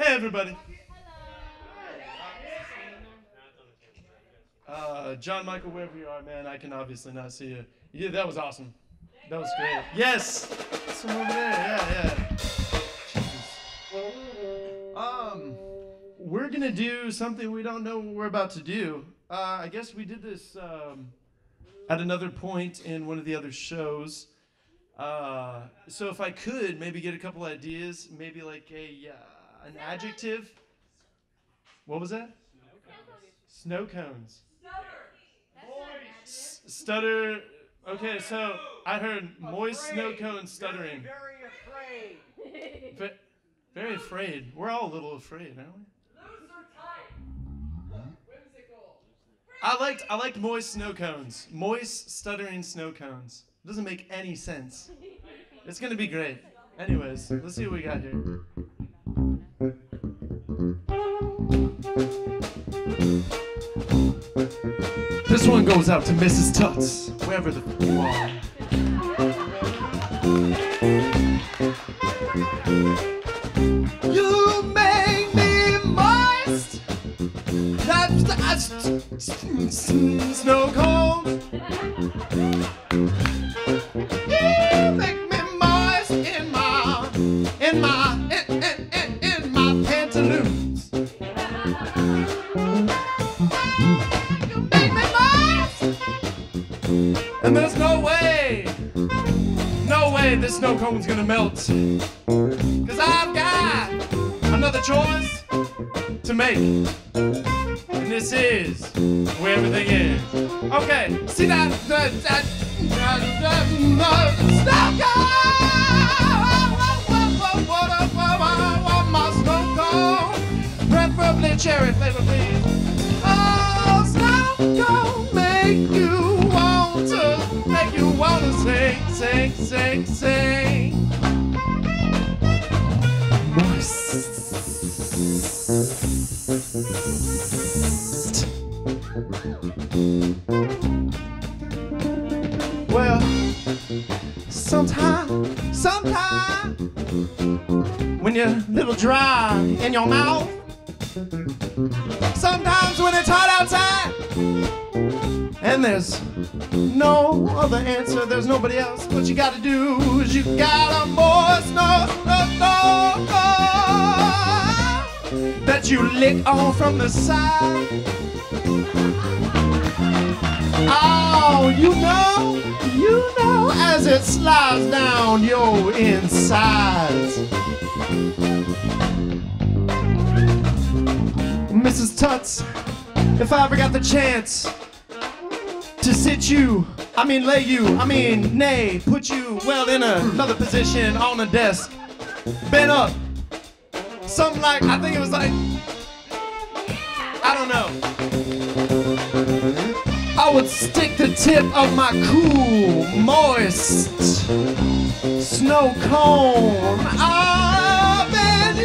Hey, everybody. John Michael, wherever you are, man, I can obviously not see you. Yeah, that was awesome. That was great. Yes! Someone over there, yeah. Jesus. We're going to do something we don't know what we're about to do. I guess we did this at another point in one of the other shows. So if I could maybe get a couple ideas, maybe like an adjective. What was that? Snow cones. Stutter. Okay, so I heard moist snow cones stuttering. Very afraid. But very afraid. We're all a little afraid, aren't we? I liked moist snow cones. Moist, stuttering snow cones. It doesn't make any sense. It's going to be great. Anyways, let's see what we got here. This one goes out to Mrs. Tuts, wherever the f*** you are. You make me moist. That's the snow cone. You make me moist in my pantaloons. You make me moist. And there's no way this snow cone's gonna melt. 'Cause I've got another choice to make. This is where everything is. Okay, see that my snow cone, preferably cherry flavor, please. Oh, snow cone, make you want to sing. Well, sometime, when you're a little dry in your mouth, sometimes when it's hot outside, and there's no other answer, there's nobody else, what you gotta do is you gotta moist no, that you lick on from the side. Oh, you know, as it slides down your insides. Mrs. Tuts, if I ever got the chance to put you well in another position on the desk, bent up, something like, I think it was like, I don't know. I would stick the tip of my cool, moist snow cone up in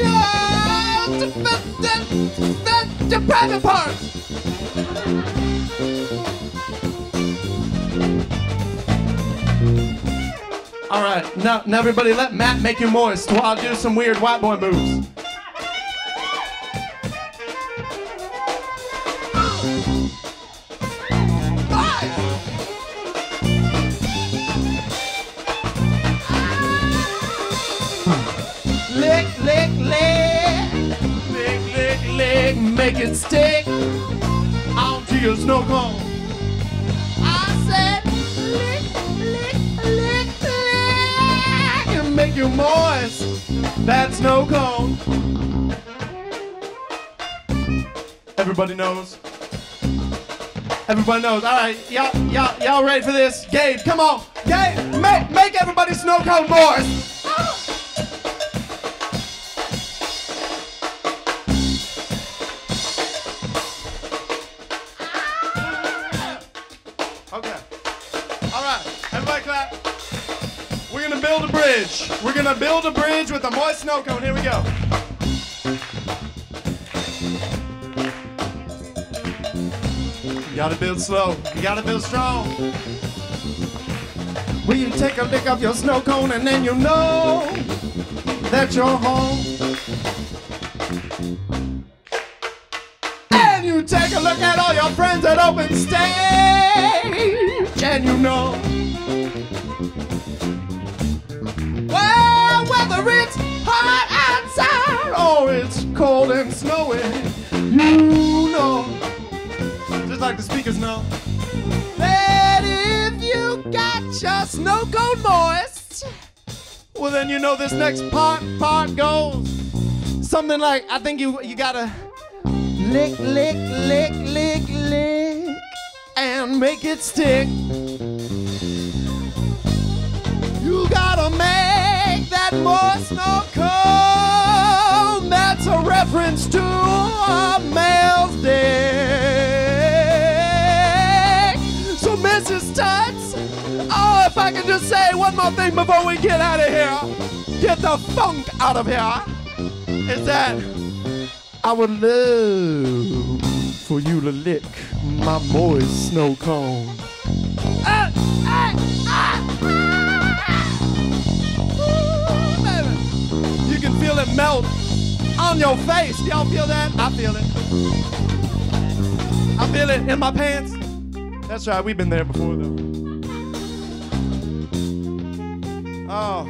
your private parts. All right, now everybody, let Matt make you moist while I do some weird white boy moves. Lick, make it stick onto your snow cone. I said lick, and make you moist that snow cone. Everybody knows. All right, y'all ready for this? Gabe, come on. Gabe, make everybody snow cone moist. We're going to build a bridge with a moist snow cone. Here we go. You got to build slow. You got to build strong. Will you take a lick of your snow cone and then you know that you're home? take a look at all your friends at Open Stage, and you know, well, whether it's hot outside or it's cold and snowy, you know, just like the speakers know, that if you got your snow cone moist, well then you know this next part goes something like, I think you gotta lick, lick, lick, lick, lick, and make it stick. You gotta make that moist snow cone. That's a reference to a male's dick. So Mrs. Tuts, oh, if I could just say one more thing before we get out of here, get the funk out of here, is that I would love for you to lick my moist snow cone. Ooh, baby. You can feel it melt on your face. Y'all feel that? I feel it. I feel it in my pants. That's right, we've been there before though. Oh,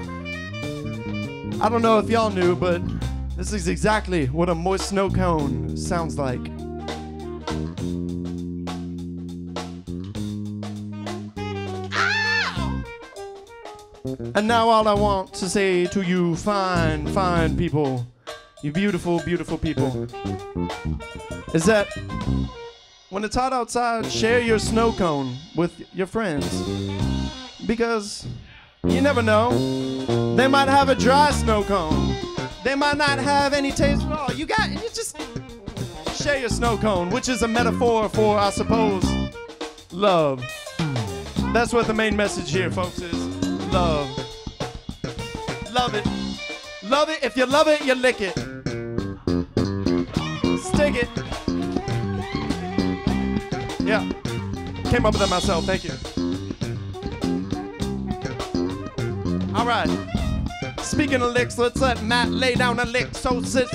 I don't know if y'all knew, but this is exactly what a moist snow cone sounds like. Ow! And now all I want to say to you fine, fine people, you beautiful, beautiful people, is that when it's hot outside, share your snow cone with your friends. Because you never know, they might have a dry snow cone. They might not have any taste at all. You just share your snow cone, which is a metaphor for, I suppose, love. That's what the main message here, folks, is love. Love it. Love it. If you love it, you lick it. Stick it. Yeah. Came up with that myself. Thank you. All right. Speaking of licks, let's let Matt lay down a lick so slick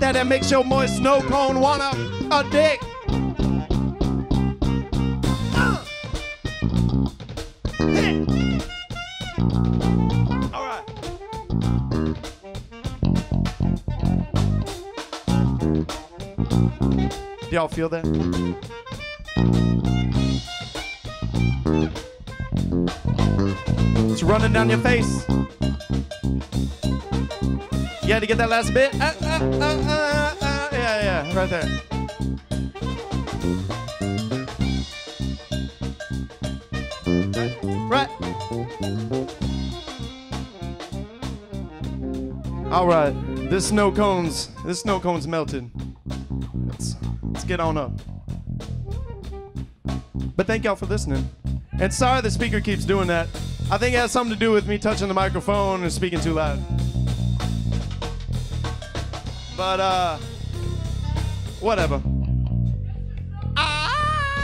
that it makes your moist snow cone wanna a dick. All right. Do y'all feel that? It's running down your face. You had to get that last bit. Yeah, yeah, right there. Right. All right. This snow cone's melted. Let's get on up. But thank y'all for listening. And sorry the speaker keeps doing that. I think it has something to do with me touching the microphone and speaking too loud. But, whatever. Ow!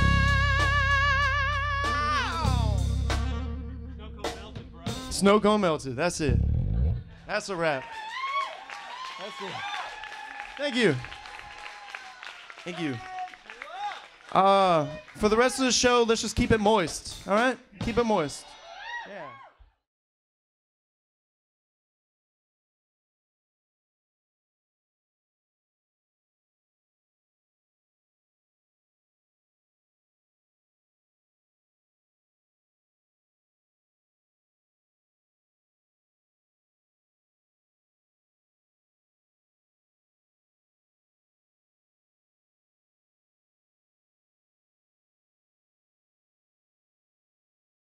Snow cone melted, bro. Snow cone melted, that's it. That's a wrap. That's it. Thank you. Thank you. For the rest of the show, let's just keep it moist, all right? Keep it moist.